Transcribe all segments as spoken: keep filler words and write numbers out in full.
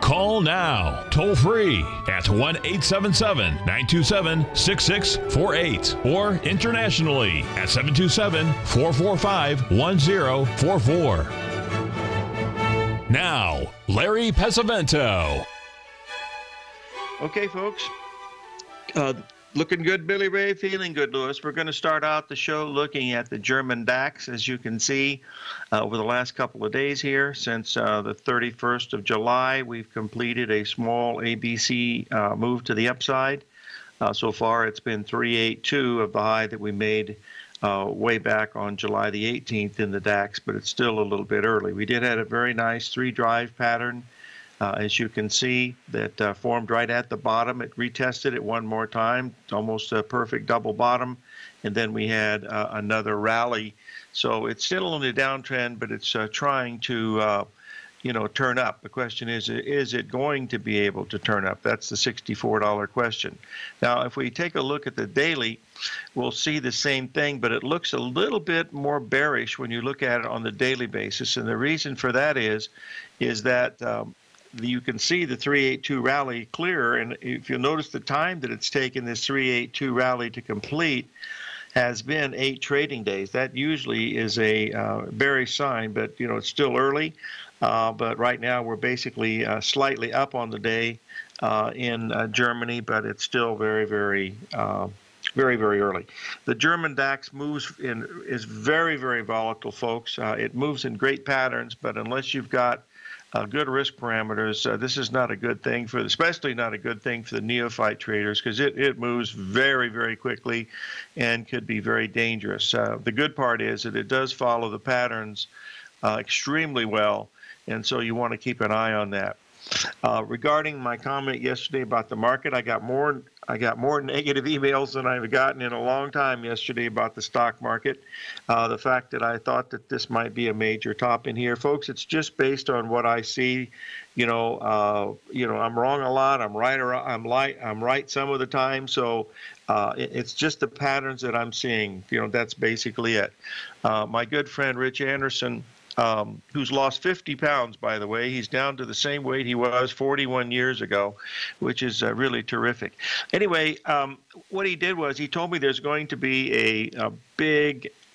Call now, toll free at one eight seven seven, nine two seven, six six four eight or internationally at seven two seven, four four five, one zero four four. Now, Larry Pesavento. Okay, folks. Uh, Looking good, Billy Ray. Feeling good, Lewis. We're going to start out the show looking at the German DAX, as you can see, uh, over the last couple of days here. Since uh, the thirty-first of July, we've completed a small A B C uh, move to the upside. Uh, so far, it's been three eighty-two of the high that we made uh, way back on July the eighteenth in the DAX, but it's still a little bit early. We did have a very nice three-drive pattern. Uh, as you can see, that uh, formed right at the bottom. It retested it one more time, almost a perfect double bottom, and then we had uh, another rally. So it's still on the downtrend, but it's uh, trying to, uh, you know, turn up. The question is, is it going to be able to turn up? That's the sixty-four dollar question. Now, if we take a look at the daily, we'll see the same thing, but it looks a little bit more bearish when you look at it on the daily basis, and the reason for that is, is that um, you can see the three eighty-two rally clearer, and if you'll notice the time that it's taken this three eighty-two rally to complete has been eight trading days. That usually is a uh, bearish sign, but you know it's still early. Uh, but right now we're basically uh, slightly up on the day uh, in uh, Germany, but it's still very, very, uh, very, very early. The German DAX moves in is very, very volatile, folks. Uh, it moves in great patterns, but unless you've got Uh, good risk parameters. Uh, this is not a good thing for, especially not a good thing for the neophyte traders, because it, it moves very, very quickly and could be very dangerous. Uh, the good part is that it does follow the patterns uh, extremely well, and so you want to keep an eye on that. Uh, regarding my comment yesterday about the market, I got more I got more negative emails than I've gotten in a long time yesterday about the stock market. Uh, the fact that I thought that this might be a major top in here, folks, it's just based on what I see. You know, uh, you know, I'm wrong a lot. I'm right. Or I'm light. I'm right some of the time. So uh, it, it's just the patterns that I'm seeing. You know, that's basically it. Uh, my good friend Rich Anderson, Um, who's lost fifty pounds, by the way. He's down to the same weight he was forty-one years ago, which is uh, really terrific. Anyway, um, what he did was he told me there's going to be a, a big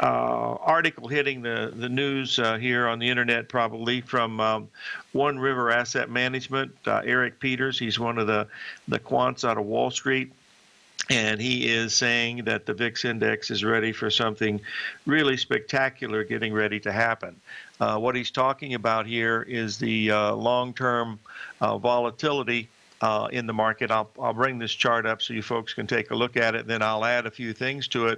uh, article hitting the, the news uh, here on the internet, probably from um, One River Asset Management, uh, Eric Peters. He's one of the, the quants out of Wall Street. And he is saying that the VIX index is ready for something really spectacular getting ready to happen. Uh, what he's talking about here is the uh, long-term uh, volatility uh, in the market. I'll, I'll bring this chart up so you folks can take a look at it. Then I'll add a few things to it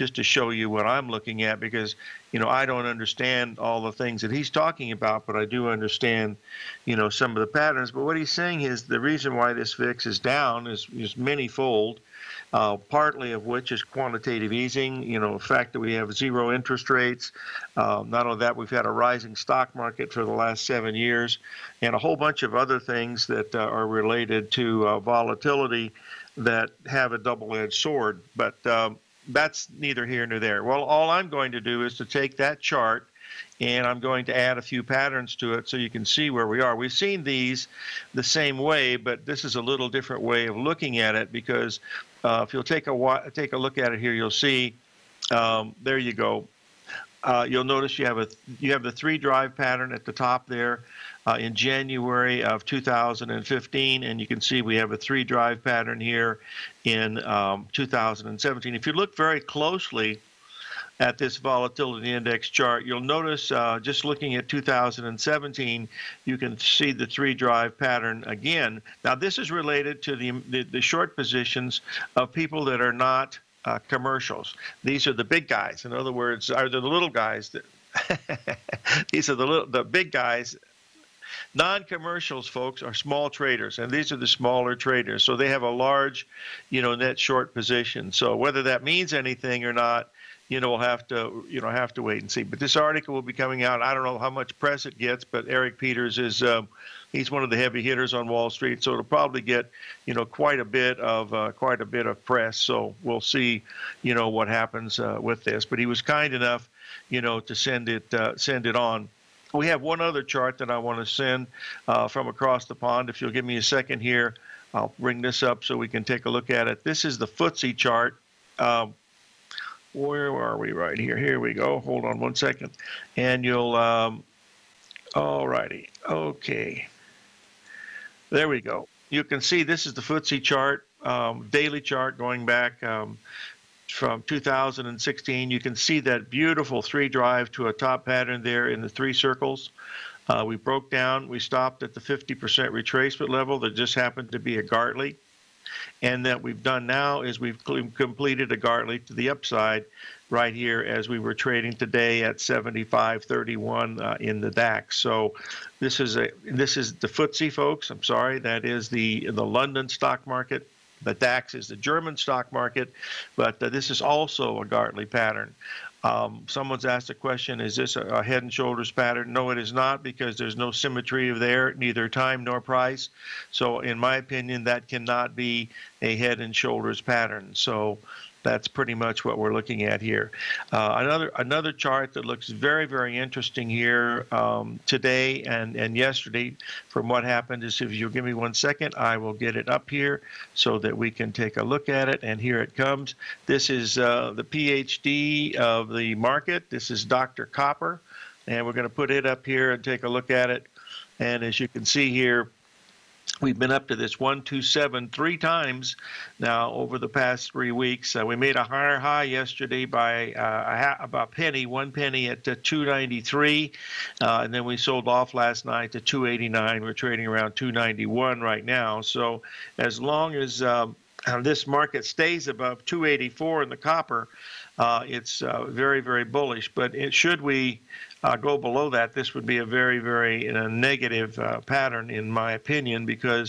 just to show you what I'm looking at, because, you know, I don't understand all the things that he's talking about, but I do understand, you know, some of the patterns. But what he's saying is the reason why this VIX is down is, is many-fold. Uh, partly of which is quantitative easing, you know, the fact that we have zero interest rates. Uh, not only that, we've had a rising stock market for the last seven years and a whole bunch of other things that uh, are related to uh, volatility that have a double-edged sword. But um, that's neither here nor there. Well, all I'm going to do is to take that chart and I'm going to add a few patterns to it so you can see where we are. We've seen these the same way, but this is a little different way of looking at it, because uh, if you'll take a, take a look at it here, you'll see, um, there you go. Uh, you'll notice you have, a, you have the three-drive pattern at the top there uh, in January of two thousand fifteen, and you can see we have a three-drive pattern here in um, two thousand seventeen. If you look very closely at this volatility index chart, you'll notice uh, just looking at two thousand seventeen, you can see the three-drive pattern again. Now, this is related to the, the, the short positions of people that are not uh, commercials. These are the big guys. In other words, are the little guys that these are the little, the big guys. Non-commercials, folks, are small traders, and these are the smaller traders. So they have a large, you know, net short position. So whether that means anything or not, you know, we'll have to, you know, have to wait and see. But this article will be coming out. I don't know how much press it gets, but Eric Peters is, um, he's one of the heavy hitters on Wall Street, so it'll probably get, you know, quite a bit of uh, quite a bit of press. So we'll see, you know, what happens uh, with this. But he was kind enough, you know, to send it uh, send it on. We have one other chart that I want to send uh, from across the pond. If you'll give me a second here, I'll bring this up so we can take a look at it. This is the footsie chart. Um, Where are we right here? Here we go. Hold on one second. And you'll, um, all righty. Okay. There we go. You can see this is the footsie chart, um, daily chart going back um, from two thousand sixteen. You can see that beautiful three drive to a top pattern there in the three circles. Uh, we broke down. We stopped at the fifty percent retracement level. There just happened to be a Gartley. And that we've done now is we've completed a Gartley to the upside right here as we were trading today at seventy-five thirty-one uh, in the DAX. So this is a this is the footsie, folks. I'm sorry, that is the the London stock market. The DAX is the German stock market, but uh, this is also a Gartley pattern. Um, someone's asked a question, is this a, a head and shoulders pattern? No, it is not, because there's no symmetry there, neither time nor price. So in my opinion, that cannot be a head and shoulders pattern. So that's pretty much what we're looking at here. Uh, another another chart that looks very, very interesting here um, today and, and yesterday from what happened is, if you'll give me one second, I will get it up here so that we can take a look at it. And here it comes. This is uh, the PhD of the market. This is Doctor Copper. And we're going to put it up here and take a look at it. And as you can see here, we've been up to this one two seven three times now over the past three weeks. Uh, we made a higher high yesterday by uh, a, about a penny, one penny at uh, two ninety-three, uh, and then we sold off last night to two eighty-nine. We're trading around two ninety-one right now. So as long as um, this market stays above two eighty-four in the copper, uh, it's uh, very, very bullish. But it, should we Uh, go below that, this would be a very, very uh, negative uh, pattern, in my opinion, because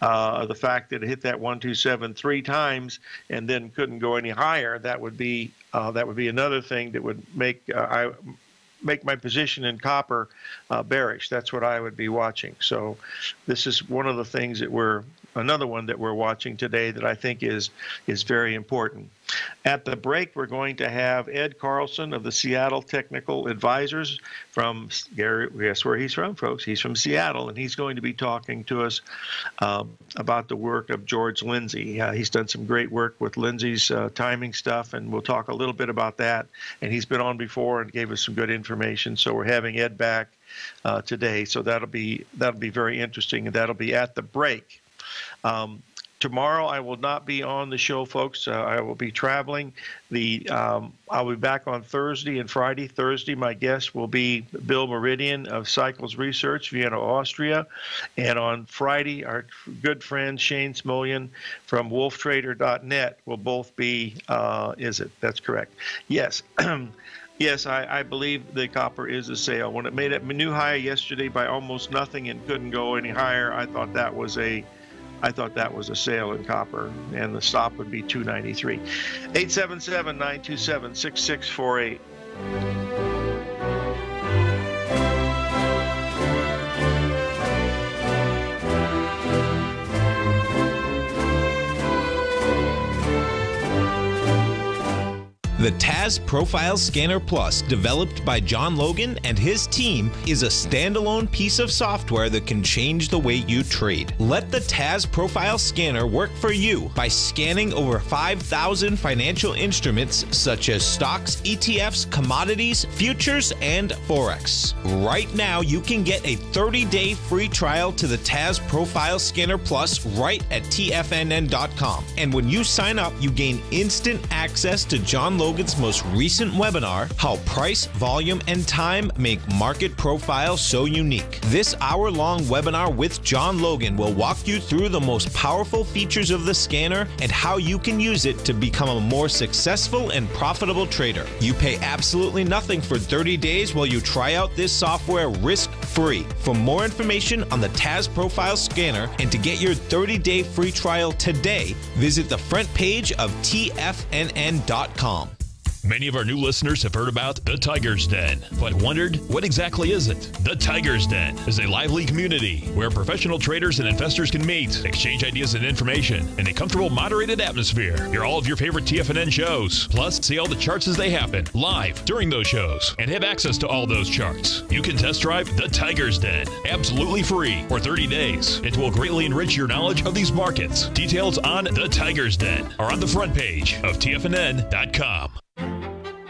uh, of the fact that it hit that one two seven three times and then couldn't go any higher. That would be uh, that would be another thing that would make uh, I make my position in copper uh, bearish. That's what I would be watching. So this is one of the things that we're another one that we're watching today that I think is is very important. At the break, we're going to have Ed Carlson of the Seattle Technical Advisors from, guess where he's from, folks? He's from Seattle, and he's going to be talking to us um, about the work of George Lindsay. Uh, he's done some great work with Lindsay's uh, timing stuff, and we'll talk a little bit about that. And he's been on before and gave us some good information, so we're having Ed back uh, today. So that'll be, that'll be very interesting, and that'll be at the break. Um, Tomorrow I will not be on the show, folks. Uh, I will be traveling. The um, I'll be back on Thursday and Friday. Thursday, my guest will be Bill Meridian of Cycles Research, Vienna, Austria. And on Friday, our good friend Shane Smolian from wolf trader dot net will both be, uh, is it? That's correct. Yes. Yes, I, I believe the copper is a sale. When it made a new high yesterday by almost nothing and couldn't go any higher, I thought that was a I thought that was a sale in copper, and the stop would be two ninety-three. eight seven seven, nine two seven, six six four eight. The T A S Profile Scanner Plus, developed by John Logan and his team, is a standalone piece of software that can change the way you trade. Let the T A S Profile Scanner work for you by scanning over five thousand financial instruments such as stocks, E T Fs, commodities, futures, and Forex. Right now, you can get a thirty day free trial to the T A S Profile Scanner Plus right at T F N N dot com. And when you sign up, you gain instant access to John Logan Logan's most recent webinar, How Price, Volume, and Time Make Market Profile So Unique. This hour-long webinar with John Logan will walk you through the most powerful features of the scanner and how you can use it to become a more successful and profitable trader. You pay absolutely nothing for thirty days while you try out this software risk-free. For more information on the T A S Profile Scanner and to get your thirty day free trial today, visit the front page of T F N N dot com. Many of our new listeners have heard about the Tiger's Den, but wondered, what exactly is it? The Tiger's Den is a lively community where professional traders and investors can meet, exchange ideas and information in a comfortable, moderated atmosphere. Hear all of your favorite T F N N shows, plus see all the charts as they happen, live during those shows, and have access to all those charts. You can test drive the Tiger's Den, absolutely free, for thirty days. It will greatly enrich your knowledge of these markets. Details on the Tiger's Den are on the front page of T F N N dot com.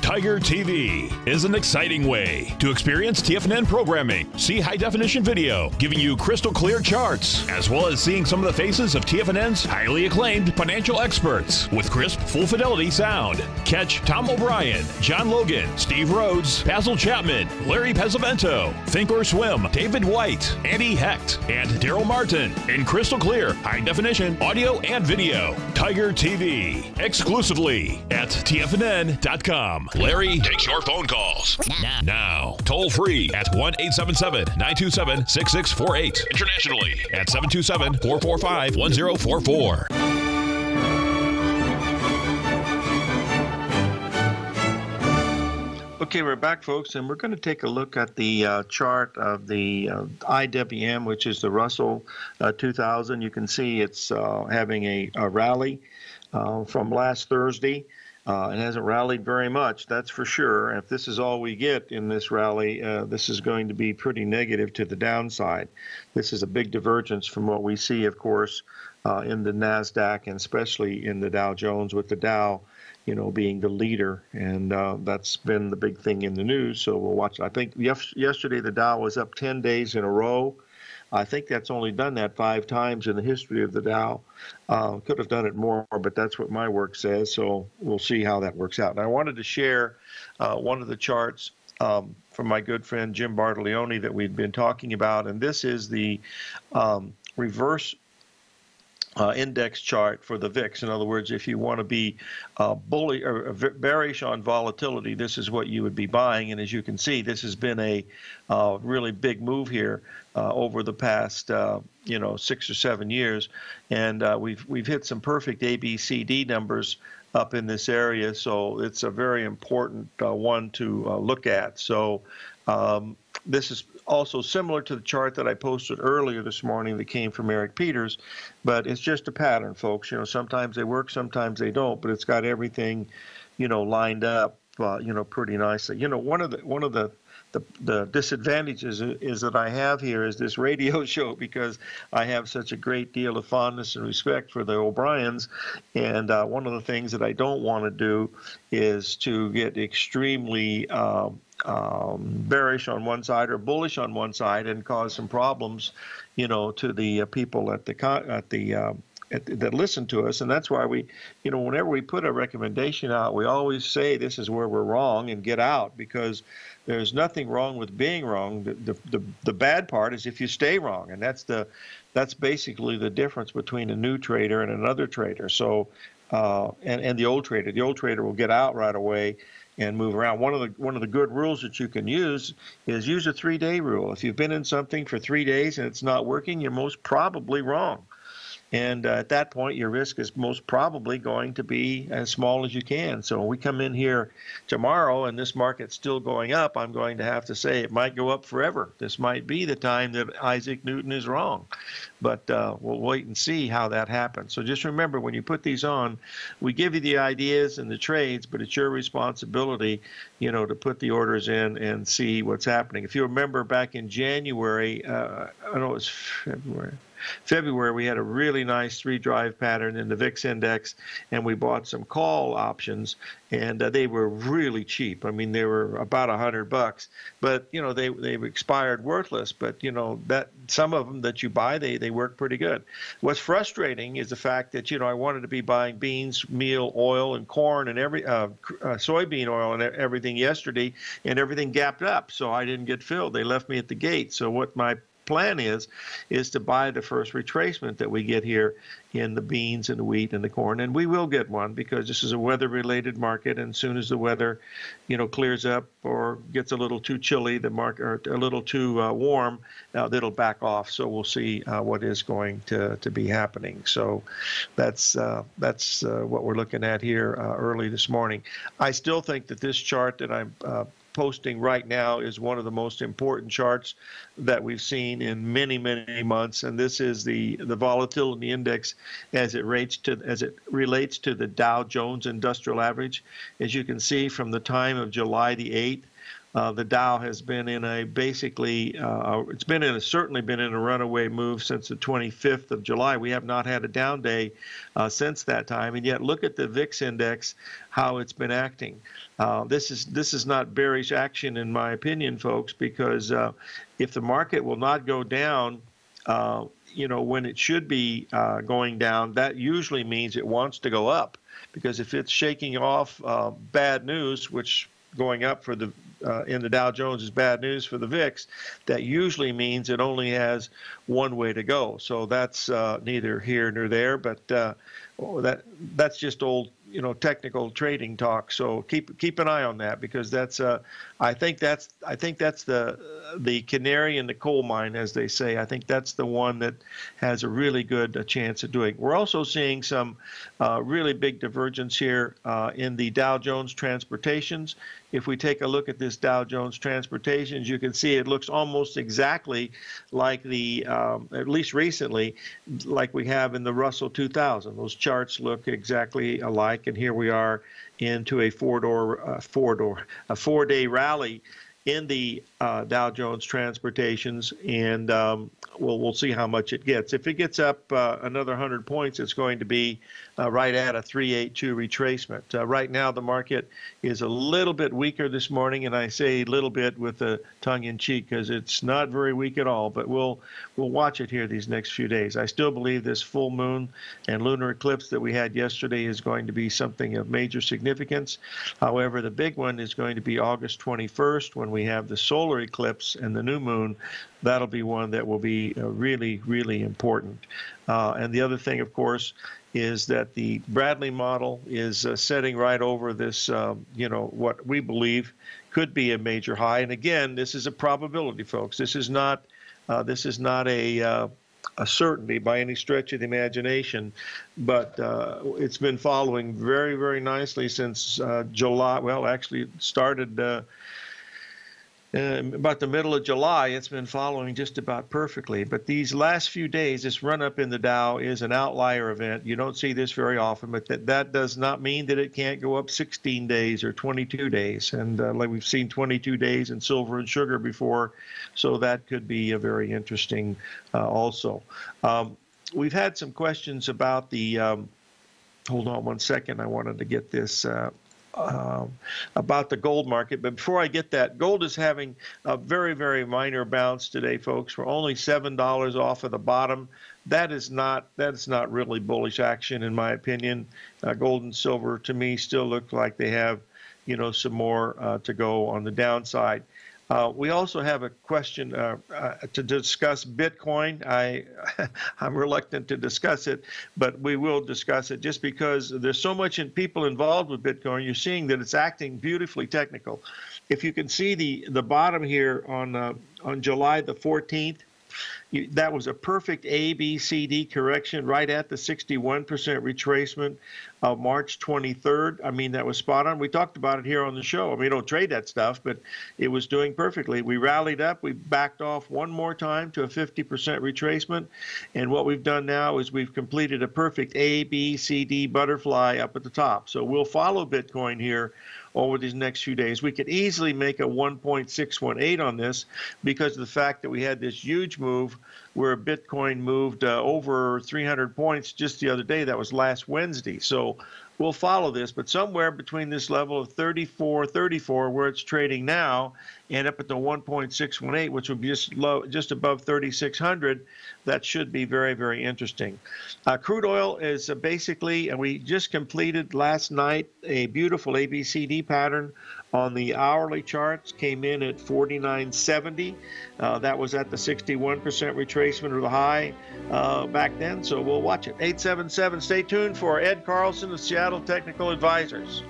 Tiger T V is an exciting way to experience T F N N programming. See high-definition video, giving you crystal-clear charts, as well as seeing some of the faces of T F N N's highly acclaimed financial experts with crisp, full-fidelity sound. Catch Tom O'Brien, John Logan, Steve Rhodes, Basil Chapman, Larry Pesavento, Think or Swim, David White, Andy Hecht, and Daryl Martin in crystal-clear, high-definition audio and video. Tiger T V, exclusively at T F N N dot com. Larry takes your phone calls now. now. Toll free at one eight seven seven, nine two seven, six six four eight. Internationally at seven two seven, four four five, one zero four four. Okay, we're back, folks, and we're going to take a look at the uh, chart of the uh, I W M, which is the Russell uh, two thousand. You can see it's uh, having a, a rally uh, from last Thursday. Uh, it hasn't rallied very much, that's for sure. And if this is all we get in this rally, uh, this is going to be pretty negative to the downside. This is a big divergence from what we see, of course, uh, in the NASDAQ and especially in the Dow Jones, with the Dow, you know, being the leader. And uh, that's been the big thing in the news. So we'll watch. I think yesterday the Dow was up ten days in a row. I think that's only done that five times in the history of the Dow. Uh, could have done it more, but that's what my work says, so we'll see how that works out. And I wanted to share uh, one of the charts um, from my good friend Jim Bartolone that we've been talking about, and this is the um, reverse Uh, index chart for the V I X. In other words, if you want to be uh, bullish or bearish on volatility, this is what you would be buying. And as you can see, this has been a uh, really big move here uh, over the past, uh, you know, six or seven years. And uh, we've we've hit some perfect A B C D numbers up in this area, so it's a very important uh, one to uh, look at. So um, this is also similar to the chart that I posted earlier this morning that came from Eric Peters, but it's just a pattern, folks. You know, sometimes they work, sometimes they don't, but it's got everything, you know, lined up, uh, you know, pretty nicely. You know, one of the one of the The, the disadvantages is that I have here is this radio show, because I have such a great deal of fondness and respect for the O'Briens, and uh, one of the things that I don't want to do is to get extremely uh, um, bearish on one side or bullish on one side and cause some problems, you know, to the uh, people at the con at the uh, that listen to us. And that's why we, you know, whenever we put a recommendation out, we always say this is where we're wrong and get out, because there's nothing wrong with being wrong. The, the, the, the bad part is if you stay wrong, and that's the that's basically the difference between a new trader and another trader. So, uh, and, and the old trader. The old trader will get out right away and move around. One of the one of the good rules that you can use is use a three-day rule. If you've been in something for three days and it's not working, you're most probably wrong. And uh, at that point, your risk is most probably going to be as small as you can. So when we come in here tomorrow and this market's still going up, I'm going to have to say it might go up forever. This might be the time that Isaac Newton is wrong. But uh, we'll wait and see how that happens. So just remember, when you put these on, we give you the ideas and the trades, but it's your responsibility, you know, to put the orders in and see what's happening. If you remember back in January, uh, I don't know, it was February. February, we had a really nice three-drive pattern in the V I X index, and we bought some call options, and uh, they were really cheap. I mean, they were about a hundred bucks, but you know, they they expired worthless. But you know, that some of them that you buy, they they work pretty good. What's frustrating is the fact that you know I wanted to be buying beans, meal, oil, and corn, and every uh, uh, soybean oil and everything yesterday, and everything gapped up, so I didn't get filled. They left me at the gate. So what my plan is is to buy the first retracement that we get here in the beans and the wheat and the corn, and we will get one because this is a weather-related market. And as soon as the weather, you know, clears up or gets a little too chilly, the market, or a little too uh, warm, uh, that'll back off. So we'll see uh, what is going to to be happening. So that's uh, that's uh, what we're looking at here uh, early this morning. I still think that this chart that I'm Uh, posting right now is one of the most important charts that we've seen in many, many months, and this is the the volatility index as it rates to as it relates to the Dow Jones Industrial Average. As you can see, from the time of July the eighth, Uh, the Dow has been in a basically, uh, it's been in a, certainly been in a runaway move since the twenty-fifth of July. We have not had a down day uh, since that time, and yet look at the V I X index, how it's been acting. Uh, this is this is not bearish action, in my opinion, folks, because uh, if the market will not go down, uh, you know, when it should be uh, going down, that usually means it wants to go up, because if it's shaking off uh, bad news, which going up for the Uh, in the Dow Jones is bad news for the V I X, that usually means it only has one way to go. So that's uh, neither here nor there, but uh, that that's just old, you know, technical trading talk. So keep keep an eye on that, because that's uh, I think that's I think that's the the canary in the coal mine, as they say. I think that's the one that has a really good a chance of doing. We're also seeing some uh, really big divergence here uh, in the Dow Jones Transportations. If we take a look at this Dow Jones Transportations, you can see it looks almost exactly like the, um, at least recently, like we have in the Russell two thousand. Those charts look exactly alike, and here we are into a four-door, uh, four-door, a four-day rally in the uh, Dow Jones Transportations, and um, we'll, we'll see how much it gets. If it gets up uh, another one hundred points, it's going to be uh, right at a three eighty-two retracement. Uh, right now, the market is a little bit weaker this morning, and I say a little bit with a tongue in cheek because it's not very weak at all, but we'll, we'll watch it here these next few days. I still believe this full moon and lunar eclipse that we had yesterday is going to be something of major significance. However, the big one is going to be August twenty-first, when we have the solar eclipse and the new moon. That'll be one that will be uh, really, really important. Uh, and the other thing, of course, is that the Bradley model is uh, setting right over this, um, you know, what we believe could be a major high. And again, this is a probability, folks. This is not, uh, this is not a, uh, a certainty by any stretch of the imagination, but uh, it's been following very, very nicely since uh, July. Well, actually, it started Uh, Uh, about the middle of July. It's been following just about perfectly. But these last few days, this run-up in the Dow is an outlier event. You don't see this very often, but that, that does not mean that it can't go up sixteen days or twenty-two days. And uh, like we've seen twenty-two days in silver and sugar before, so that could be a very interesting uh, also. Um, we've had some questions about the um, – hold on one second. I wanted to get this uh, – Uh, about the gold market. But before I get that, gold is having a very, very minor bounce today, folks. We're only seven dollars off of the bottom. That is not that's not really bullish action, in my opinion. Uh, gold and silver, to me, still look like they have, you know, some more uh, to go on the downside. Uh, we also have a question uh, uh, to discuss Bitcoin. I, I'm reluctant to discuss it, but we will discuss it just because there's so much in people involved with Bitcoin. You're seeing that it's acting beautifully technical. If you can see the, the bottom here on, uh, on July the fourteenth, You, that was a perfect A B C D correction right at the sixty-one percent retracement of March twenty-third. I mean, that was spot on. We talked about it here on the show. I mean, we don't trade that stuff, but it was doing perfectly. We rallied up. We backed off one more time to a fifty percent retracement. And what we've done now is we've completed a perfect A B C D butterfly up at the top. So we'll follow Bitcoin here over these next few days. We could easily make a one point six one eight on this because of the fact that we had this huge move where Bitcoin moved uh, over three hundred points just the other day. That was last Wednesday. So we'll follow this, but somewhere between this level of thirty-four thirty-four, where it's trading now, and up at the one point six one eight, which would be just low, just above thirty-six hundred, that should be very, very interesting. Uh, crude oil is uh, basically, and we just completed last night a beautiful A B C D pattern on the hourly charts, came in at forty-nine seventy. Uh, that was at the sixty-one percent retracement of the high uh, back then, so we'll watch it. eight seven seven, stay tuned for Ed Carlson of Seattle Technical Advisors.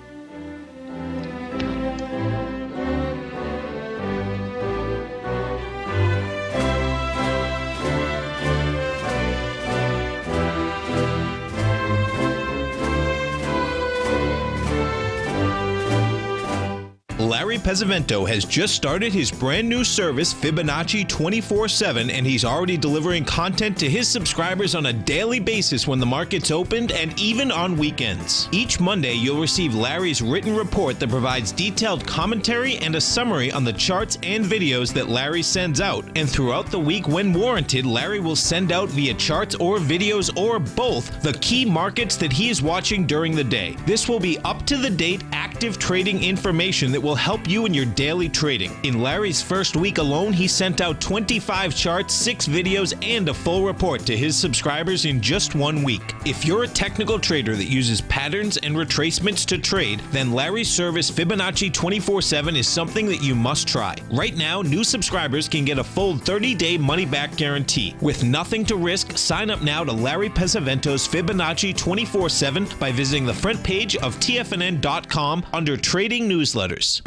Larry Pesavento has just started his brand new service, Fibonacci twenty-four seven, and he's already delivering content to his subscribers on a daily basis when the market's opened and even on weekends. Each Monday, you'll receive Larry's written report that provides detailed commentary and a summary on the charts and videos that Larry sends out. And throughout the week, when warranted, Larry will send out via charts or videos or both the key markets that he is watching during the day. This will be up-to-the-date, active trading information that will help you in your daily trading. In Larry's first week alone, he sent out twenty-five charts, six videos, and a full report to his subscribers in just one week. If you're a technical trader that uses patterns and retracements to trade, then Larry's service Fibonacci twenty-four seven is something that you must try. Right now, new subscribers can get a full thirty-day money-back guarantee. With nothing to risk, sign up now to Larry Pesavento's Fibonacci twenty-four seven by visiting the front page of T F N N dot com under Trading Newsletters.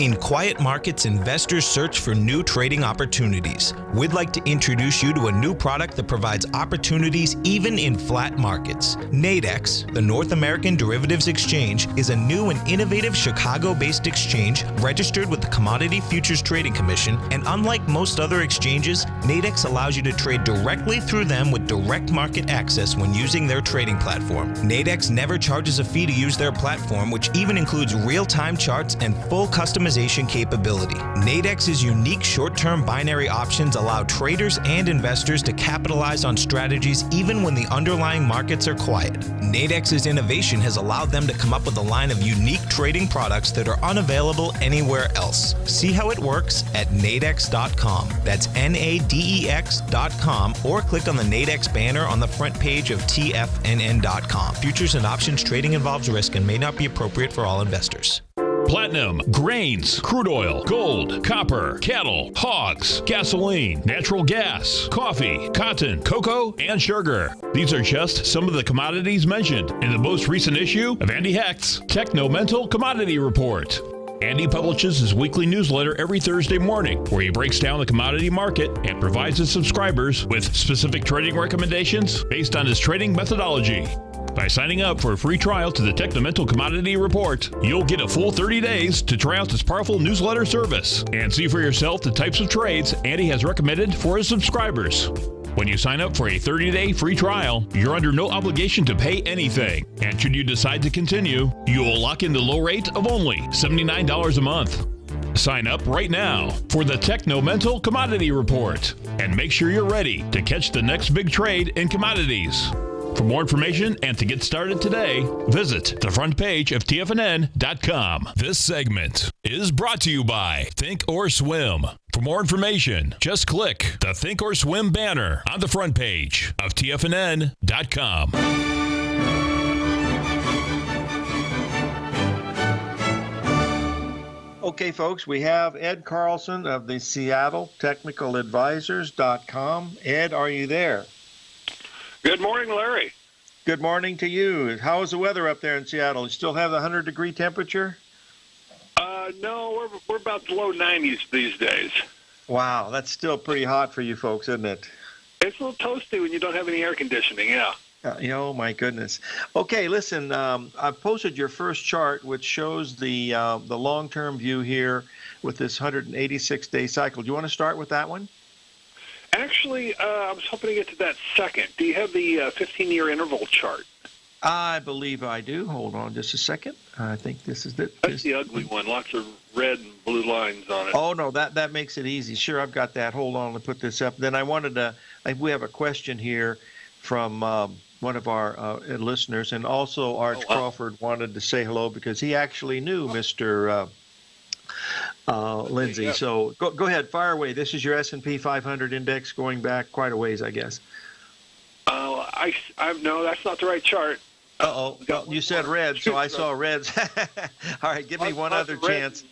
In quiet markets, investors search for new trading opportunities. We'd like to introduce you to a new product that provides opportunities even in flat markets. N A D E X, the North American Derivatives Exchange, is a new and innovative Chicago-based exchange registered with the Commodity Futures Trading Commission, and unlike most other exchanges, N A D E X allows you to trade directly through them with direct market access when using their trading platform. N A D E X never charges a fee to use their platform, which even includes real-time charts and full customization capability. N A D E X's unique short-term binary options allow traders and investors to capitalize on strategies even when the underlying markets are quiet. N A D E X's innovation has allowed them to come up with a line of unique trading products that are unavailable anywhere else. See how it works at N A D E X dot com. That's N A D E X dot com, or click on the N A D E X banner on the front page of T F N N dot com. Futures and options trading involves risk and may not be appropriate for all investors. Platinum, grains, crude oil, gold, copper, cattle, hogs, gasoline, natural gas, coffee, cotton, cocoa, and sugar. These are just some of the commodities mentioned in the most recent issue of Andy Hecht's Techno Mental Commodity Report. Andy publishes his weekly newsletter every Thursday morning, where he breaks down the commodity market and provides his subscribers with specific trading recommendations based on his trading methodology. By signing up for a free trial to the Techno Mental Commodity Report, you'll get a full thirty days to try out this powerful newsletter service and see for yourself the types of trades Andy has recommended for his subscribers. When you sign up for a thirty-day free trial, you're under no obligation to pay anything. And should you decide to continue, you'll lock in the low rate of only seventy-nine dollars a month. Sign up right now for the Techno Mental Commodity Report and make sure you're ready to catch the next big trade in commodities. For more information and to get started today, visit the front page of T F N N dot com. This segment is brought to you by Think or Swim. For more information, just click the Think or Swim banner on the front page of T F N N dot com. Okay, folks, we have Ed Carlson of the Seattle Technical Advisors dot com. Ed, are you there? Good morning, Larry. Good morning to you. How is the weather up there in Seattle? You still have the one hundred degree temperature? Uh, no, we're, we're about the low nineties these days. Wow, that's still pretty hot for you folks, isn't it? It's a little toasty when you don't have any air conditioning, yeah. Uh, oh, my goodness. Okay, listen, um, I've posted your first chart, which shows the, uh, the long-term view here with this one hundred eighty-six day cycle. Do you want to start with that one? Actually, uh, I was hoping to get to that second. Do you have the uh, fifteen year interval chart? I believe I do. Hold on just a second. I think this is the... That's the ugly one. Lots of red and blue lines on it. Oh, no, that, that makes it easy. Sure, I've got that. Hold on, I'll put this up. Then I wanted to... I, we have a question here from um, one of our uh, listeners, and also Arch oh, wow. Crawford wanted to say hello because he actually knew oh. Mister Uh, Uh, Lindsay, yeah. So go, go ahead, fire away. This is your S and P five hundred index going back quite a ways, I guess. Uh, I, I, no, that's not the right chart. Uh-oh. Well, you said red, so I saw reds. All right, give me one other chance.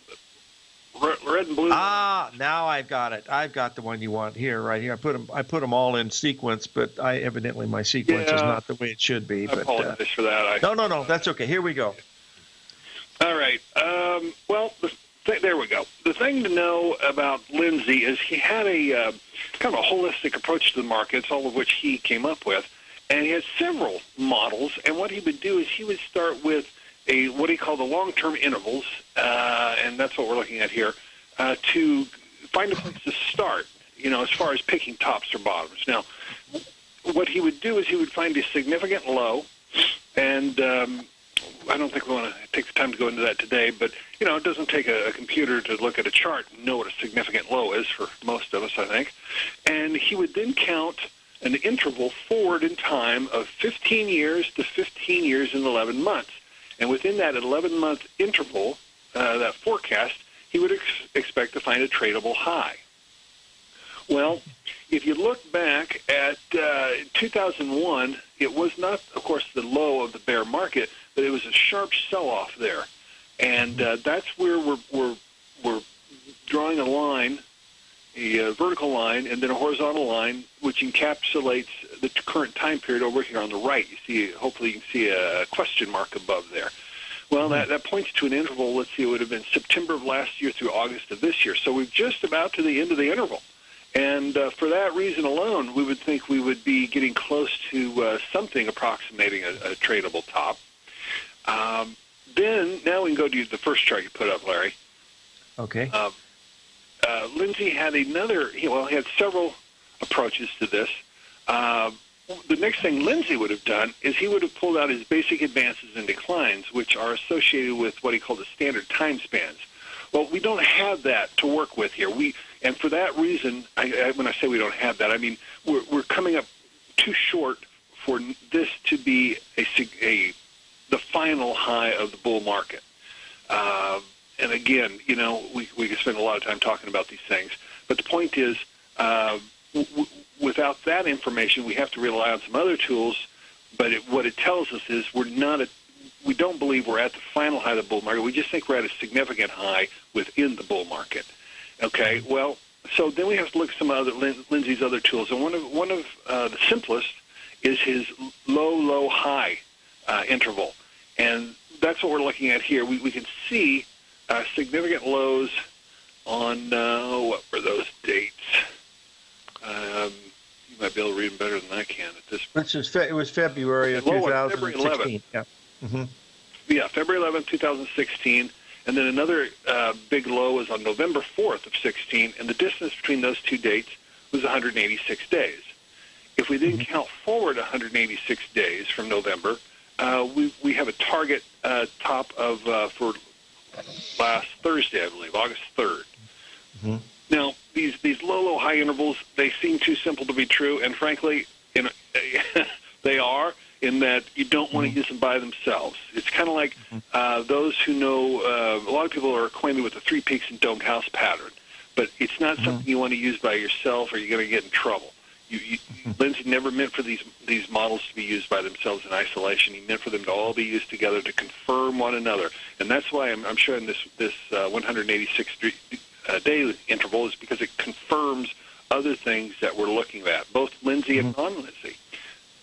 Red and blue. Ah, now I've got it. I've got the one you want here, right here. I put them, I put them all in sequence, but I evidently my sequence yeah. is not the way it should be. I but, apologize uh, for that. I, no, no, no, that's okay. Here we go. All right. Um, well, the There we go. The thing to know about Lindsay is he had a uh, kind of a holistic approach to the markets, all of which he came up with, and he had several models. And what he would do is he would start with a what he called the long-term intervals, uh, and that's what we're looking at here, uh, to find a place to start, you know, as far as picking tops or bottoms. Now, what he would do is he would find a significant low, and um, I don't think we want to take the time to go into that today, but, you know, it doesn't take a, a computer to look at a chart and know what a significant low is for most of us, I think. And he would then count an interval forward in time of fifteen years to fifteen years and eleven months. And within that eleven month interval, uh, that forecast, he would ex expect to find a tradable high. Well, if you look back at uh, two thousand one, it was not, of course, the low of the bear market, but it was a sharp sell-off there, and uh, that's where we're, we're, we're drawing a line, a uh, vertical line, and then a horizontal line, which encapsulates the current time period over here on the right. You see, hopefully you can see a question mark above there. Well, that, that points to an interval. Let's see, it would have been September of last year through August of this year, so we're just about to the end of the interval. And uh, for that reason alone, we would think we would be getting close to uh, something approximating a, a tradable top. Um, then, now we can go to the first chart you put up, Larry. Okay. Um, uh, Lindsay had another, well, he had several approaches to this. Uh, the next thing Lindsay would have done is he would have pulled out his basic advances and declines, which are associated with what he called the standard time spans. Well, we don't have that to work with here. We, and for that reason, I, I, when I say we don't have that, I mean we're, we're coming up too short for this to be a, a the final high of the bull market. Uh, and again, you know, we we could spend a lot of time talking about these things, but the point is, uh, w w without that information, we have to rely on some other tools. But it, what it tells us is we're not a We don't believe we're at the final high of the bull market. We just think we're at a significant high within the bull market. Okay, well, so then we have to look at some other Lindsay's other tools. And one of, one of uh, the simplest is his low, low, high uh, interval. And that's what we're looking at here. We, we can see uh, significant lows on, uh, what were those dates? Um, you might be able to read them better than I can at this point. It was February of two thousand sixteen. Yeah. Mm-hmm. Yeah, February eleventh, two thousand sixteen, and then another uh, big low was on November fourth of sixteen, and the distance between those two dates was one hundred eighty-six days. If we then mm-hmm. count forward one hundred eighty-six days from November, uh, we, we have a target uh, top of uh, for last Thursday, I believe, August third. Mm-hmm. Now, these, these low, low, high intervals, they seem too simple to be true, and frankly, in a, they are. In that you don't want to use them by themselves. It's kind of like uh, those who know, uh, a lot of people are acquainted with the three peaks and Dome House pattern, but it's not something you want to use by yourself or you're going to get in trouble. You, you, Lindsay never meant for these, these models to be used by themselves in isolation. He meant for them to all be used together to confirm one another. And that's why I'm, I'm showing this, this uh, one hundred eighty-six day interval is because it confirms other things that we're looking at, both Lindsay and non-Lindsay.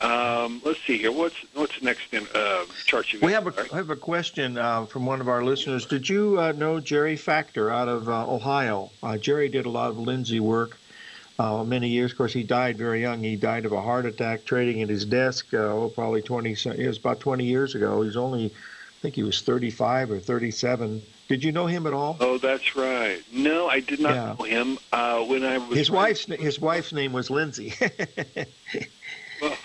Um, let's see here. What's what's next in uh, chart? You we have a, have a question uh, from one of our listeners. Did you uh, know Jerry Factor out of uh, Ohio? Uh, Jerry did a lot of Lindsay work uh, many years. Of course, he died very young. He died of a heart attack trading at his desk. Uh, oh, probably twenty. It was about twenty years ago. He was only, I think, he was thirty-five or thirty-seven. Did you know him at all? Oh, that's right. No, I did not yeah. know him. Uh, when I was his wife's his wife's name was Lindsay. Well,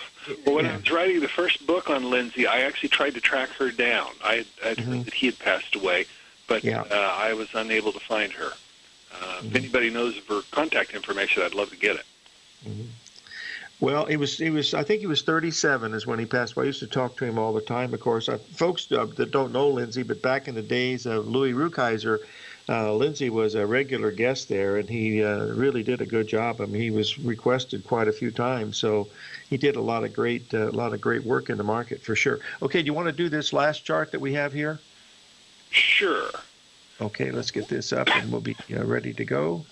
Well, when yeah. I was writing the first book on Lindsay, I actually tried to track her down. I I'd mm-hmm. heard that he had passed away, but yeah. uh, I was unable to find her. Uh, mm-hmm. If anybody knows of her contact information, I'd love to get it. Mm-hmm. Well, it was, it was, I think he was thirty-seven is when he passed away. I used to talk to him all the time, of course. I, folks uh, that don't know Lindsay, but back in the days of Louis Rukeyser, Uh, Lindsay was a regular guest there, and he uh, really did a good job. I mean, he was requested quite a few times, so he did a lot of great, uh, lot of great work in the market for sure. Okay, do you want to do this last chart that we have here? Sure. Okay, let's get this up, and we'll be uh, ready to go.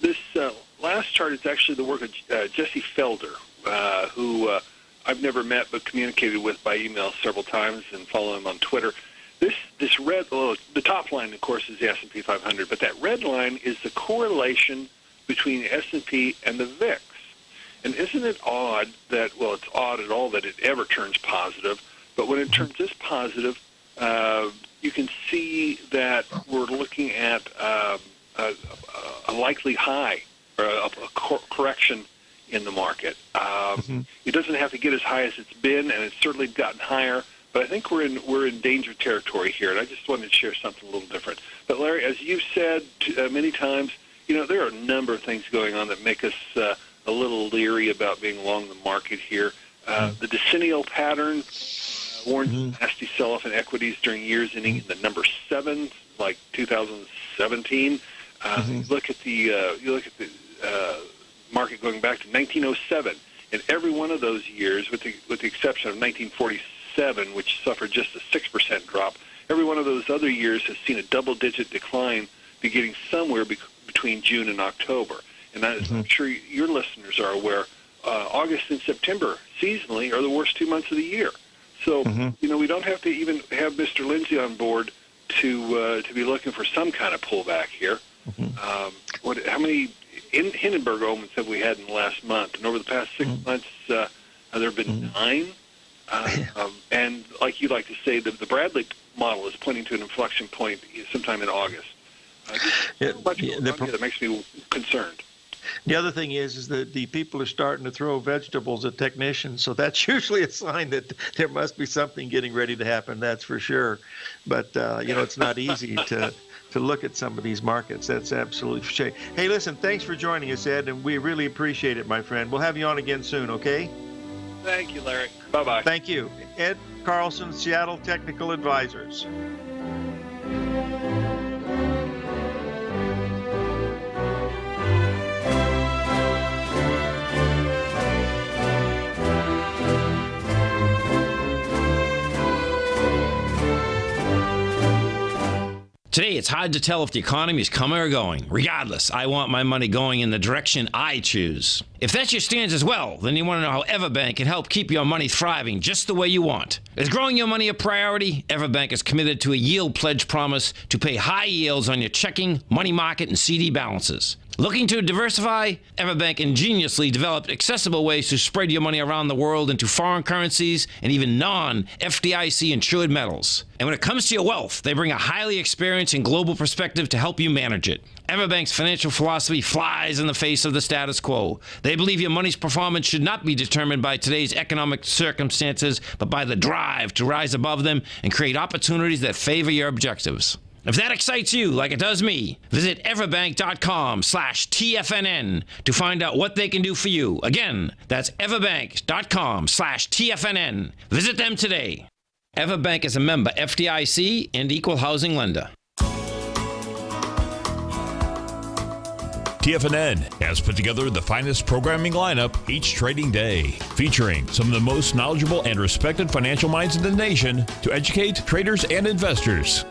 This uh, last chart is actually the work of uh, Jesse Felder, uh, who uh, I've never met but communicated with by email several times and follow him on Twitter. This, this red, well, the top line, of course, is the S and P five hundred, but that red line is the correlation between the S and P and the V I X. And isn't it odd that, well, it's odd at all that it ever turns positive, but when it turns this positive, uh, you can see that we're looking at um, a, a likely high, or a, a cor correction in the market. Um, mm-hmm. It doesn't have to get as high as it's been, and it's certainly gotten higher. But I think we're in we're in danger territory here, and I just wanted to share something a little different. But Larry, as you've said uh, many times, you know, there are a number of things going on that make us uh, a little leery about being long the market here. Uh, the decennial pattern uh, warns mm-hmm. nasty sell-off in equities during years ending in the number seven, like two thousand seventeen. Uh, mm-hmm. you look at the uh, you look at the uh, market going back to nineteen oh seven, and every one of those years, with the with the exception of nineteen forty-seven. Seven, which suffered just a six percent drop. Every one of those other years has seen a double-digit decline beginning somewhere be between June and October. And as mm-hmm. I'm sure your listeners are aware, uh, August and September seasonally are the worst two months of the year. So mm-hmm. you know, we don't have to even have Mister Lindsay on board to uh, to be looking for some kind of pullback here. Mm-hmm. um, what? How many in Hindenburg omens have we had in the last month? And over the past six mm-hmm. months, uh, there have been mm-hmm. nine. Uh, um, and like you like to say, the, the Bradley model is pointing to an inflection point sometime in August. Uh, yeah, so much yeah, the that makes me concerned. The other thing is, is that the people are starting to throw vegetables at technicians, so that's usually a sign that there must be something getting ready to happen. That's for sure. But uh, you know, it's not easy to. to look at some of these markets. That's absolutely for sure. Hey, listen, thanks for joining us, Ed, and we really appreciate it, my friend. We'll have you on again soon, okay? Thank you, Larry. Bye-bye. Thank you. Ed Carlson, Seattle Technical Advisors. Today, it's hard to tell if the economy is coming or going. Regardless, I want my money going in the direction I choose. If that's your stance as well, then you want to know how EverBank can help keep your money thriving just the way you want. Is growing your money a priority? EverBank is committed to a yield pledge promise to pay high yields on your checking, money market, and C D balances. Looking to diversify? EverBank ingeniously developed accessible ways to spread your money around the world into foreign currencies and even non F D I C insured metals. And when it comes to your wealth, they bring a highly experienced and global perspective to help you manage it. EverBank's financial philosophy flies in the face of the status quo. They believe your money's performance should not be determined by today's economic circumstances, but by the drive to rise above them and create opportunities that favor your objectives. If that excites you like it does me, visit everbank dot com slash T F N N to find out what they can do for you. Again, that's everbank dot com slash T F N N. Visit them today. EverBank is a member F D I C and equal housing lender. T F N N has put together the finest programming lineup each trading day, featuring some of the most knowledgeable and respected financial minds in the nation to educate traders and investors.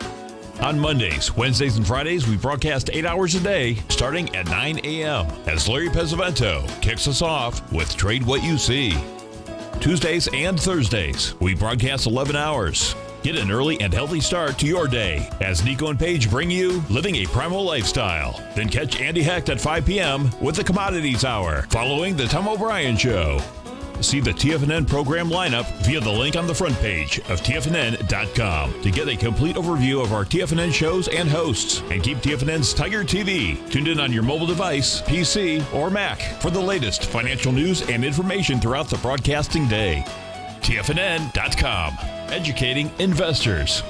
On Mondays, Wednesdays, and Fridays, we broadcast eight hours a day, starting at nine A M as Larry Pesavento kicks us off with Trade What You See. Tuesdays and Thursdays. We broadcast eleven hours. Get an early and healthy start to your day as Nico and Paige bring you Living a Primal Lifestyle. Then catch Andy Hecht at five p m with the Commodities Hour following the Tom O'Brien Show. See the T F N N program lineup via the link on the front page of T F N N dot com to get a complete overview of our T F N N shows and hosts. And keep T F N N's Tiger T V tuned in on your mobile device, P C, or Mac for the latest financial news and information throughout the broadcasting day. T F N N dot com, educating investors.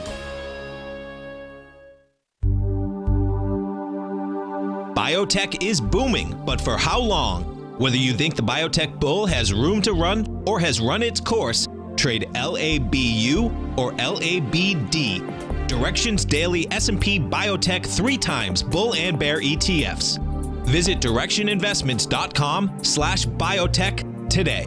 Biotech is booming, but for how long? Whether you think the biotech bull has room to run or has run its course, trade L A B U or L A B D, Direction's daily S and P Biotech three times bull and bear E T Fs. Visit direction investments dot com slash biotech today.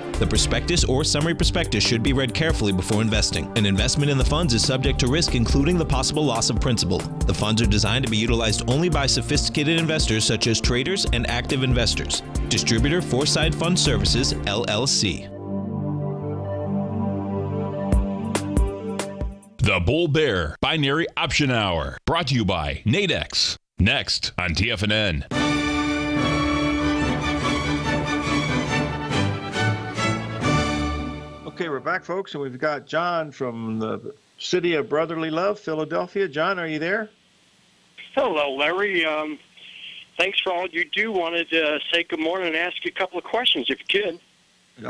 The prospectus or summary prospectus should be read carefully before investing. An investment in the funds is subject to risk, including the possible loss of principal. The funds are designed to be utilized only by sophisticated investors such as traders and active investors. Distributor Foreside Fund Services, L L C. The Bull Bear Binary Option Hour, brought to you by Nadex. Next on T F N N. Okay, we're back, folks, and we've got John from the City of Brotherly Love, Philadelphia. John, are you there? Hello, Larry. Um, thanks for all you do. Wanted to say good morning and ask you a couple of questions, if you could.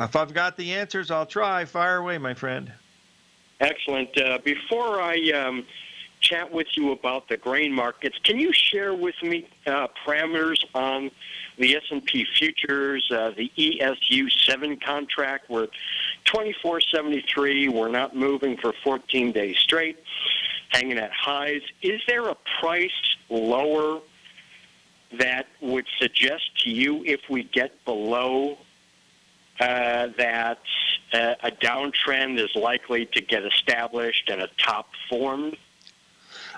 If I've got the answers, I'll try. Fire away, my friend. Excellent. Uh, before I um, chat with you about the grain markets, can you share with me uh, parameters on the S and P futures, uh, the E S U seven contract? We're twenty-four seventy-three. We're not moving for fourteen days straight, hanging at highs. Is there a price lower that would suggest to you if we get below uh, that uh, a downtrend is likely to get established and a top formed?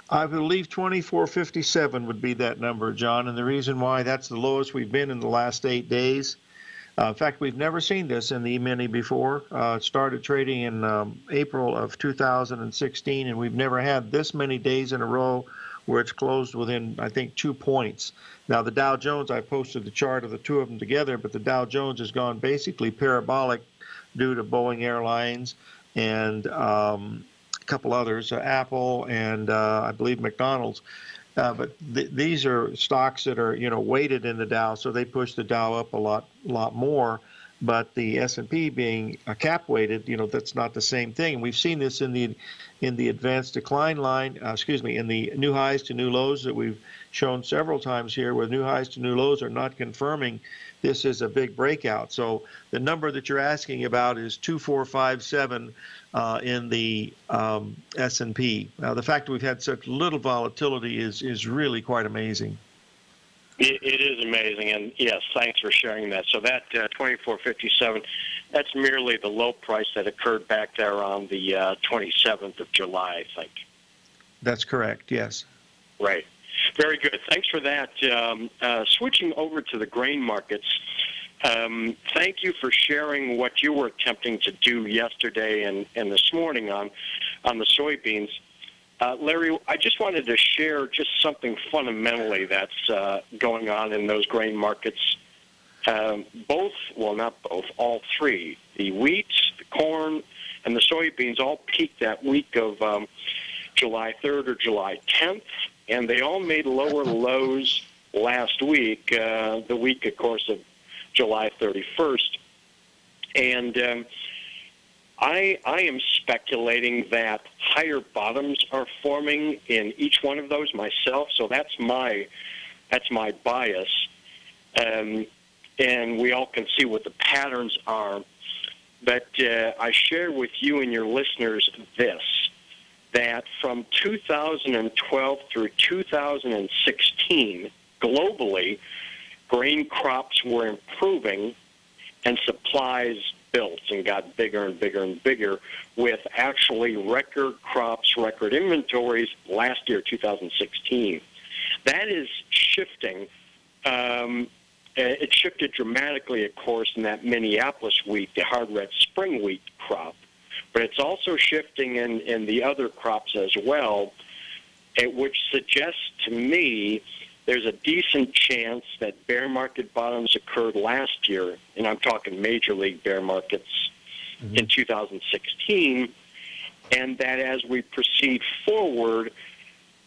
I believe twenty-four fifty-seven would be that number, John, and the reason why that's the lowest we've been in the last eight days. Uh, in fact, we've never seen this in the E-mini before. Uh, it started trading in um, April of two thousand sixteen, and we've never had this many days in a row where it's closed within, I think, two points. Now, the Dow Jones, I posted the chart of the two of them together, but the Dow Jones has gone basically parabolic due to Boeing Airlines and um, a couple others, uh, Apple and uh, I believe McDonald's. Uh, but th these are stocks that are, you know, weighted in the Dow, so they push the Dow up a lot, lot more. But the S and P being a cap weighted, you know, that's not the same thing. We've seen this in the in the advanced decline line, uh, excuse me, in the new highs to new lows that we've shown several times here, where new highs to new lows are not confirming. This is a big breakout. So the number that you're asking about is two four five seven uh, in the um, S and P. Now, the fact that we've had such little volatility is, is really quite amazing. It, it is amazing, and yes, thanks for sharing that. So that uh, twenty-four fifty-seven, that's merely the low price that occurred back there on the uh, twenty-seventh of July, I think. That's correct, yes. Right. Very good. Thanks for that. Um, uh, switching over to the grain markets, um, thank you for sharing what you were attempting to do yesterday and, and this morning on, on the soybeans. Uh, Larry, I just wanted to share just something fundamentally that's uh, going on in those grain markets. Um, both, well, not both, all three, the wheat, the corn, and the soybeans all peaked that week of um, July third or July tenth. And they all made lower lows last week, uh, the week, of course, of July thirty-first. And um, I, I am speculating that higher bottoms are forming in each one of those myself. So that's my, that's my bias. Um, and we all can see what the patterns are. But uh, I share with you and your listeners this, that from two thousand twelve through two thousand sixteen, globally, grain crops were improving, and supplies built and got bigger and bigger and bigger, with actually record crops, record inventories last year, two thousand sixteen. That is shifting. Um, it shifted dramatically, of course, in that Minneapolis wheat, the hard red spring wheat crop, but it's also shifting in, in the other crops as well, which suggests to me there's a decent chance that bear market bottoms occurred last year, and I'm talking major league bear markets, mm-hmm. in two thousand sixteen, and that as we proceed forward,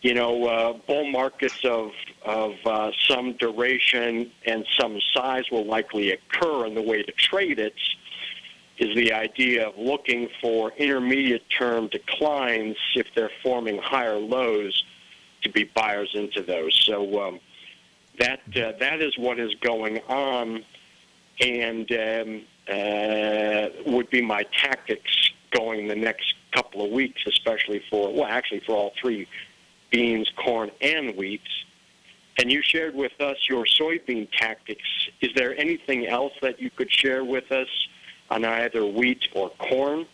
you know, uh, bull markets of, of uh, some duration and some size will likely occur, and the way to trade it is the idea of looking for intermediate-term declines if they're forming higher lows, to be buyers into those. So um, that uh, that is what is going on, and um, uh, would be my tactics going the next couple of weeks, especially for, well, actually for all three, beans, corn, and wheat. And you shared with us your soybean tactics. Is there anything else that you could share with us on either wheat or corn?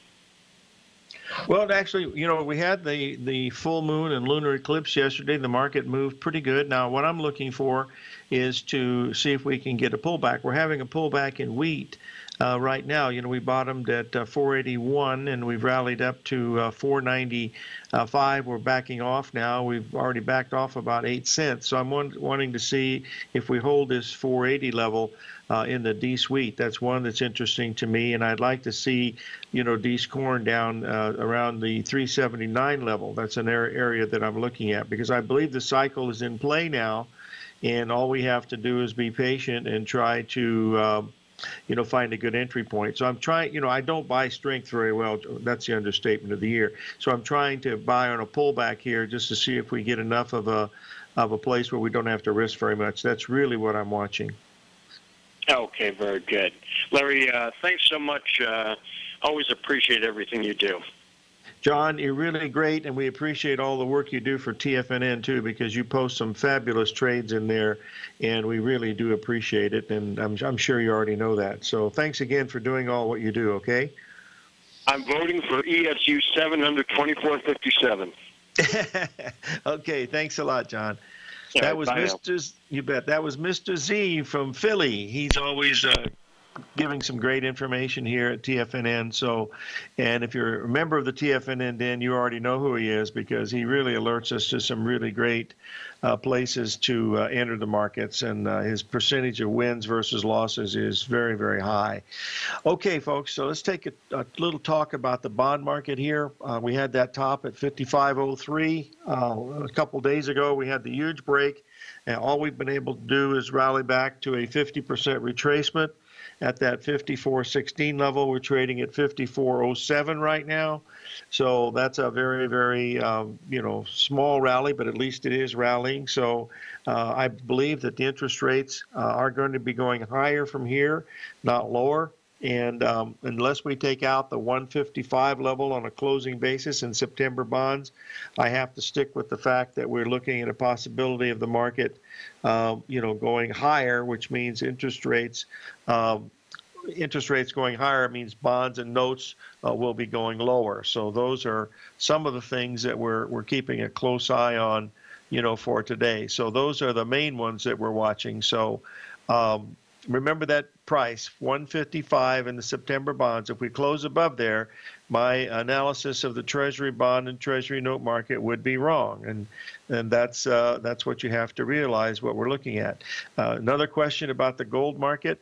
Well, actually, you know, we had the, the full moon and lunar eclipse yesterday. The market moved pretty good. Now, what I'm looking for is to see if we can get a pullback. We're having a pullback in wheat uh, right now. You know, we bottomed at uh, four eighty-one, and we've rallied up to uh, four ninety-five. We're backing off now. We've already backed off about eight cents. So I'm want, wanting to see if we hold this four eighty level Uh, in the D wheat. That's one that's interesting to me, and I'd like to see, you know, D corn down uh, around the three seventy-nine level. That's an area that I'm looking at, because I believe the cycle is in play now, and all we have to do is be patient and try to, uh, you know, find a good entry point. So I'm trying, you know, I don't buy strength very well. That's the understatement of the year. So I'm trying to buy on a pullback here just to see if we get enough of a, of a place where we don't have to risk very much. That's really what I'm watching. Okay, very good. Larry, uh, thanks so much. Uh, always appreciate everything you do. John, you're really great, and we appreciate all the work you do for T F N N, too, because you post some fabulous trades in there, and we really do appreciate it, and I'm, I'm sure you already know that. So thanks again for doing all what you do, okay? I'm voting for E S U seven under twenty-four fifty-seven. Okay, thanks a lot, John. Yeah, that was Mister Z, you bet. That was Mister Z from Philly. He's always uh, giving some great information here at T F N N. So, and if you're a member of the T F N N Den, you already know who he is, because he really alerts us to some really great uh, places to uh, enter the markets, and uh, his percentage of wins versus losses is very, very high. Okay, folks, so let's take a, a little talk about the bond market here. Uh, we had that top at fifty-five oh three uh, a couple days ago. We had the huge break, and all we've been able to do is rally back to a fifty percent retracement at that fifty-four sixteen level. We're trading at fifty-four oh seven right now. So that's a very, very, um, you know, small rally, but at least it is rallying. So uh, I believe that the interest rates uh, are going to be going higher from here, not lower. And um, unless we take out the one fifty-five level on a closing basis in September bonds, I have to stick with the fact that we're looking at a possibility of the market, uh, you know, going higher, which means interest rates. Um, interest rates going higher means bonds and notes uh, will be going lower. So those are some of the things that we're we're keeping a close eye on, you know, for today. So those are the main ones that we're watching. So. Um, Remember that price, one fifty-five in the September bonds. If we close above there, my analysis of the Treasury bond and Treasury note market would be wrong, and and that's uh, that's what you have to realize what we're looking at. Uh, another question about the gold market,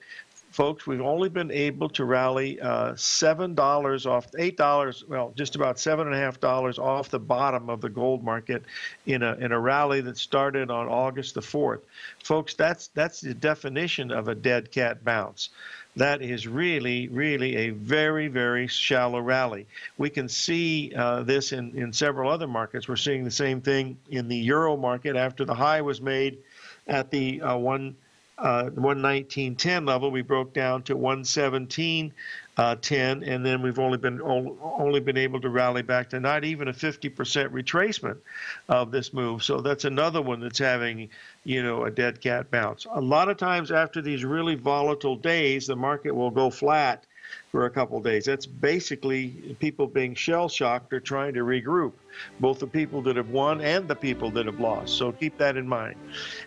folks. We've only been able to rally uh, seven dollars off, eight dollars, well, just about seven and a half dollars off the bottom of the gold market in a in a rally that started on August the fourth. Folks, that's that's the definition of a dead cat bounce. That is really, really a very, very shallow rally. We can see uh, this in, in several other markets. We're seeing the same thing in the Euro market after the high was made at the uh, one. uh, one nineteen ten level, we broke down to one seventeen ten, uh, and then we've only been only been able to rally back to not even a fifty percent retracement of this move. So that's another one that's having, you know, a dead cat bounce. A lot of times after these really volatile days, the market will go flat for a couple of days. That's basically people being shell-shocked or trying to regroup, both the people that have won and the people that have lost. So keep that in mind.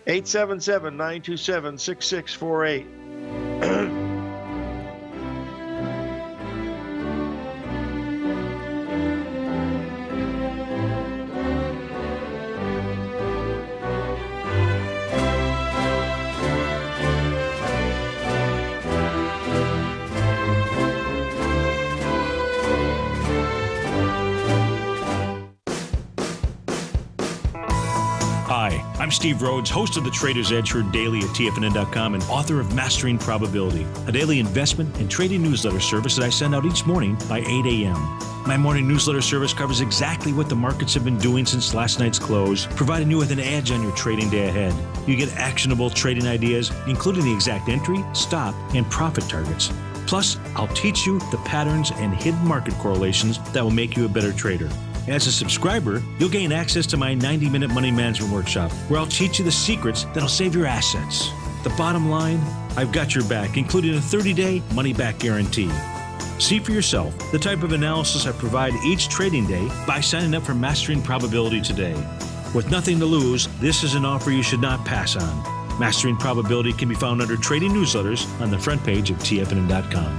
eight seven seven, nine two seven, six six four eight. I'm Steve Rhodes, host of The Trader's Edge, heard daily at T F N N dot com, and author of Mastering Probability, a daily investment and trading newsletter service that I send out each morning by eight A M My morning newsletter service covers exactly what the markets have been doing since last night's close, providing you with an edge on your trading day ahead. You get actionable trading ideas, including the exact entry, stop, and profit targets. Plus, I'll teach you the patterns and hidden market correlations that will make you a better trader. As a subscriber, you'll gain access to my ninety minute money management workshop, where I'll teach you the secrets that'll save your assets. The bottom line, I've got your back, including a thirty day money-back guarantee. See for yourself the type of analysis I provide each trading day by signing up for Mastering Probability today. With nothing to lose, this is an offer you should not pass on. Mastering Probability can be found under Trading Newsletters on the front page of T F N N dot com.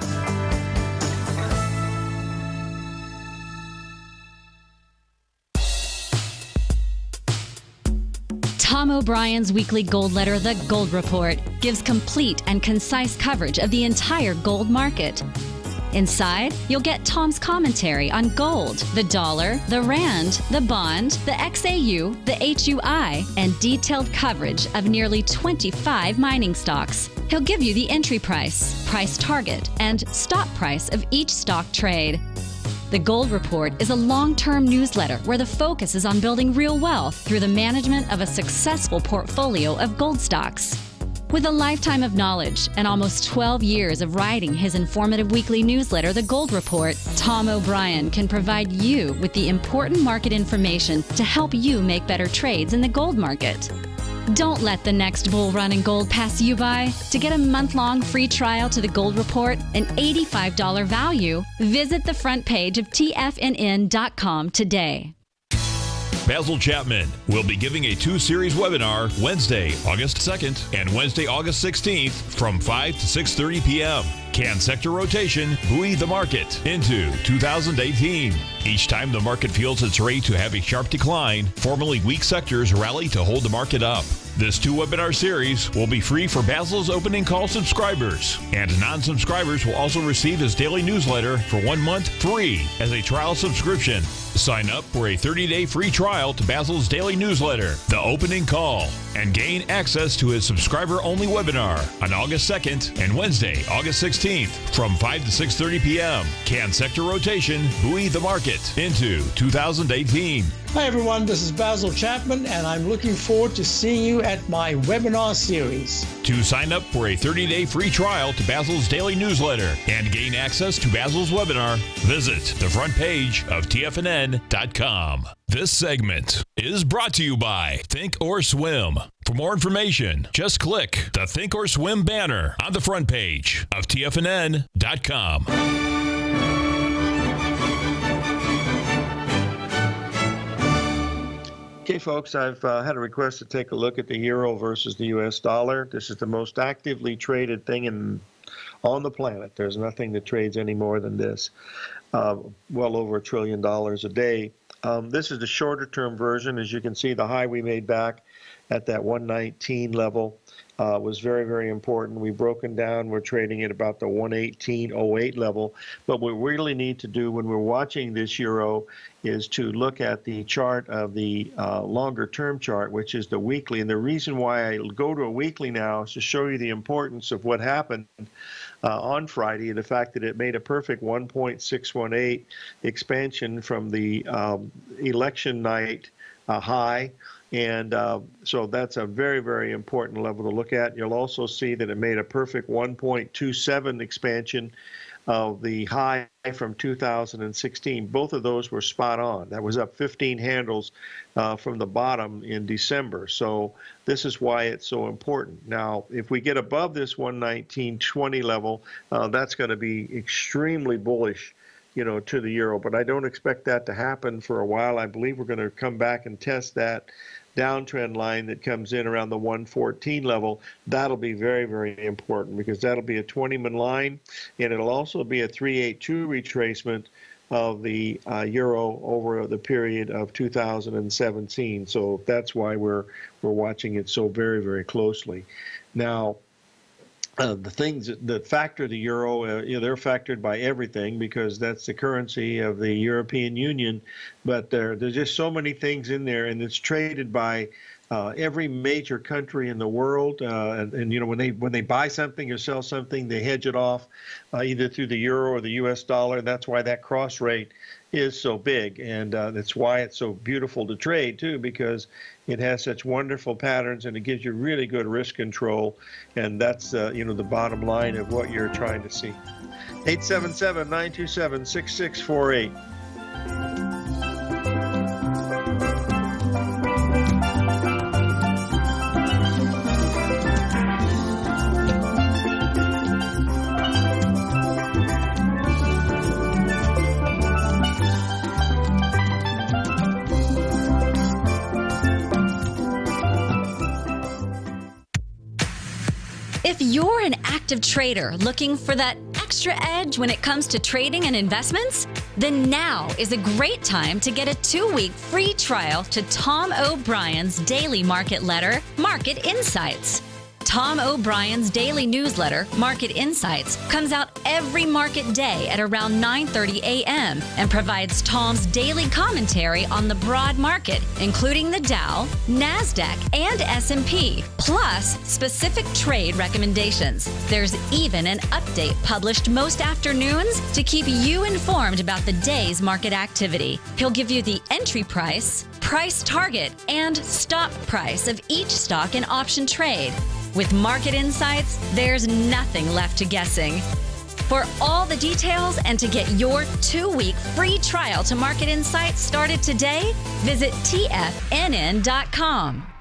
Tom O'Brien's weekly gold letter, The Gold Report, gives complete and concise coverage of the entire gold market. Inside, you'll get Tom's commentary on gold, the dollar, the rand, the bond, the X A U, the H U I, and detailed coverage of nearly twenty-five mining stocks. He'll give you the entry price, price target, and stop price of each stock trade. The Gold Report is a long-term newsletter where the focus is on building real wealth through the management of a successful portfolio of gold stocks. With a lifetime of knowledge and almost twelve years of writing his informative weekly newsletter, The Gold Report, Tom O'Brien can provide you with the important market information to help you make better trades in the gold market. Don't let the next bull run in gold pass you by. To get a month-long free trial to the Gold Report, an eighty-five dollar value, visit the front page of T F N N dot com today. Basil Chapman will be giving a two-series webinar Wednesday, August second and Wednesday, August sixteenth from five to six thirty P M Can sector rotation buoy the market into two thousand eighteen? Each time the market feels it's ready to have a sharp decline, formerly weak sectors rally to hold the market up. This two-webinar series will be free for Basil's opening call subscribers, and non-subscribers will also receive his daily newsletter for one month free as a trial subscription. Sign up for a thirty day free trial to Basil's daily newsletter, The Opening Call, and gain access to his subscriber-only webinar on August second and Wednesday, August sixteenth from five to six thirty P M Can sector rotation buoy the market into two thousand eighteen? Hi everyone, this is Basil Chapman, and I'm looking forward to seeing you at my webinar series. To sign up for a thirty day free trial to Basil's daily newsletter and gain access to Basil's webinar, visit the front page of T F N N dot com. This segment is brought to you by Think or Swim. For more information, just click the Think or Swim banner on the front page of T F N N dot com. Okay, folks, I've uh, had a request to take a look at the euro versus the U S dollar. This is the most actively traded thing in, on the planet. There's nothing that trades any more than this, uh, well over a trillion dollars a day. Um, this is the shorter-term version. As you can see, the high we made back at that one nineteen level uh, was very, very important. We've broken down. We're trading at about the one eighteen oh eight level. But what we really need to do when we're watching this euro is to look at the chart of the uh, longer-term chart, which is the weekly. And the reason why I go to a weekly now is to show you the importance of what happened uh, on Friday, and the fact that it made a perfect one point six one eight expansion from the um, election night uh, high. And uh, so that's a very, very important level to look at. You'll also see that it made a perfect one point two seven expansion of the high from two thousand sixteen. Both of those were spot on. That was up fifteen handles uh, from the bottom in December. So this is why it's so important. Now, if we get above this one nineteen twenty level, uh, that's going to be extremely bullish, you know, to the euro. But I don't expect that to happen for a while. I believe we're going to come back and test that downtrend line that comes in around the one fourteen level. That'll be very, very important because that'll be a twenty-man line, and it'll also be a three eighty-two retracement of the uh, euro over the period of two thousand seventeen. So that's why we're we're watching it so very, very closely. Now, Uh, the things that factor the euro, uh, you know, they're factored by everything because that's the currency of the European Union. But there, there's just so many things in there, and it's traded by uh, every major country in the world. Uh, and, and you know, when they when they buy something or sell something, they hedge it off uh, either through the euro or the U S dollar. That's why that cross rate is so big, and uh, that's why it's so beautiful to trade too, because it has such wonderful patterns and it gives you really good risk control, and that's uh, you know, the bottom line of what you're trying to see. eight seven seven, nine two seven, six six four eight. If you're an active trader looking for that extra edge when it comes to trading and investments, then now is a great time to get a two-week free trial to Tom O'Brien's daily market letter, Market Insights. Tom O'Brien's daily newsletter, Market Insights, comes out every market day at around nine thirty a m and provides Tom's daily commentary on the broad market, including the Dow, NASDAQ, and S and P, plus specific trade recommendations. There's even an update published most afternoons to keep you informed about the day's market activity. He'll give you the entry price, price target, and stop price of each stock and option trade. With Market Insights, there's nothing left to guessing. For all the details and to get your two-week free trial to Market Insights started today, visit T F N N dot com.